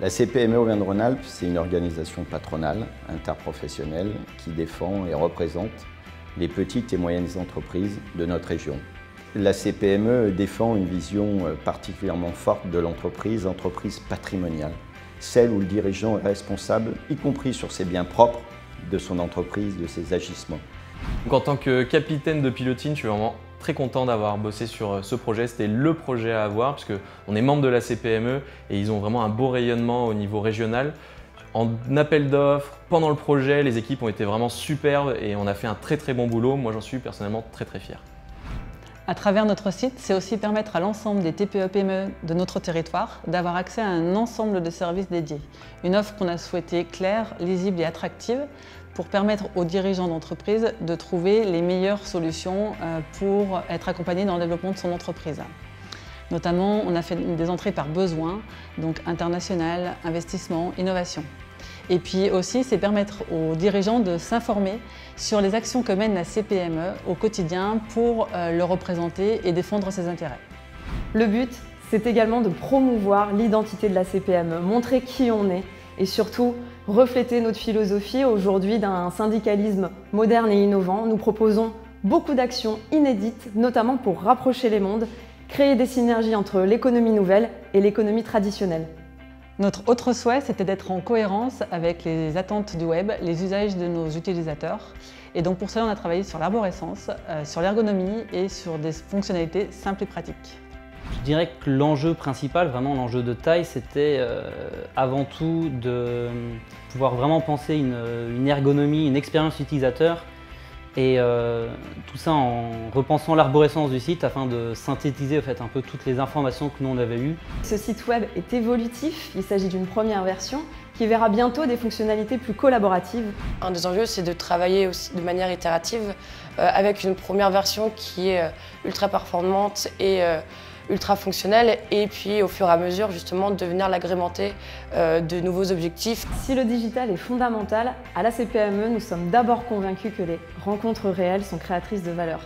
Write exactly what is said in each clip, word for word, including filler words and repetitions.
La C P M E Auvergne-Rhône-Alpes, c'est une organisation patronale, interprofessionnelle, qui défend et représente les petites et moyennes entreprises de notre région. La C P M E défend une vision particulièrement forte de l'entreprise, entreprise patrimoniale, celle où le dirigeant est responsable, y compris sur ses biens propres, de son entreprise, de ses agissements. Donc en tant que capitaine de Pilot'In, je suis vraiment très content d'avoir bossé sur ce projet. C'était le projet à avoir parce qu'on est membre de la C P M E et ils ont vraiment un beau rayonnement au niveau régional. En appel d'offres, pendant le projet, les équipes ont été vraiment superbes et on a fait un très très bon boulot. Moi, j'en suis personnellement très très fier. À travers notre site, c'est aussi permettre à l'ensemble des T P E P M E de notre territoire d'avoir accès à un ensemble de services dédiés. Une offre qu'on a souhaitée claire, lisible et attractive pour permettre aux dirigeants d'entreprise de trouver les meilleures solutions pour être accompagnés dans le développement de son entreprise. Notamment, on a fait des entrées par besoin, donc international, investissement, innovation. Et puis aussi, c'est permettre aux dirigeants de s'informer sur les actions que mène la C P M E au quotidien pour le représenter et défendre ses intérêts. Le but, c'est également de promouvoir l'identité de la C P M E, montrer qui on est et surtout refléter notre philosophie aujourd'hui d'un syndicalisme moderne et innovant. Nous proposons beaucoup d'actions inédites, notamment pour rapprocher les mondes, créer des synergies entre l'économie nouvelle et l'économie traditionnelle. Notre autre souhait, c'était d'être en cohérence avec les attentes du web, les usages de nos utilisateurs. Et donc pour cela, on a travaillé sur l'arborescence, euh, sur l'ergonomie et sur des fonctionnalités simples et pratiques. Je dirais que l'enjeu principal, vraiment l'enjeu de taille, c'était euh, avant tout de pouvoir vraiment penser une, une ergonomie, une expérience utilisateur. Et euh, tout ça en repensant l'arborescence du site afin de synthétiser en fait, un peu toutes les informations que nous on avait eues. Ce site web est évolutif, il s'agit d'une première version qui verra bientôt des fonctionnalités plus collaboratives. Un des enjeux, c'est de travailler aussi de manière itérative euh, avec une première version qui est ultra performante et euh, ultra fonctionnelle, et puis au fur et à mesure justement de venir l'agrémenter euh, de nouveaux objectifs. Si le digital est fondamental, à la C P M E nous sommes d'abord convaincus que les rencontres réelles sont créatrices de valeur.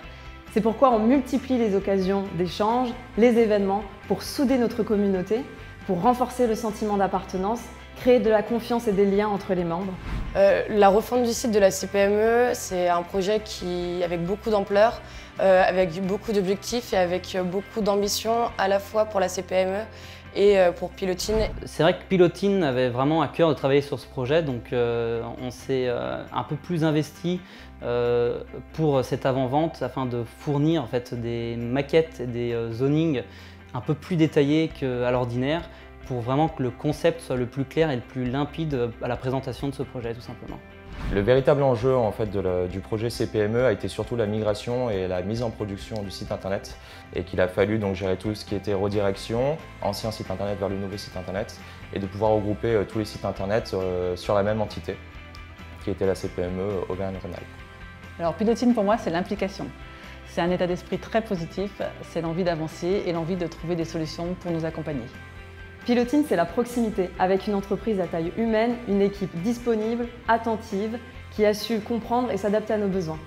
C'est pourquoi on multiplie les occasions d'échange, les événements pour souder notre communauté, pour renforcer le sentiment d'appartenance, créer de la confiance et des liens entre les membres. Euh, la refonte du site de la C P M E, c'est un projet qui, avec beaucoup d'ampleur, euh, avec beaucoup d'objectifs et avec beaucoup d'ambition à la fois pour la C P M E et euh, pour Pilot'In. C'est vrai que Pilot'In avait vraiment à cœur de travailler sur ce projet, donc euh, on s'est euh, un peu plus investi euh, pour cette avant-vente afin de fournir en fait, des maquettes, des euh, zonings un peu plus détaillés qu'à l'ordinaire, pour vraiment que le concept soit le plus clair et le plus limpide à la présentation de ce projet, tout simplement. Le véritable enjeu en fait, de la, du projet C P M E a été surtout la migration et la mise en production du site internet, et qu'il a fallu donc gérer tout ce qui était redirection, ancien site internet vers le nouveau site internet, et de pouvoir regrouper euh, tous les sites internet euh, sur la même entité, qui était la C P M E Auvergne-Rhône-Alpes. Alors Pilot'In pour moi c'est l'implication. C'est un état d'esprit très positif, c'est l'envie d'avancer et l'envie de trouver des solutions pour nous accompagner. Pilot'In, c'est la proximité, avec une entreprise à taille humaine, une équipe disponible, attentive, qui a su comprendre et s'adapter à nos besoins.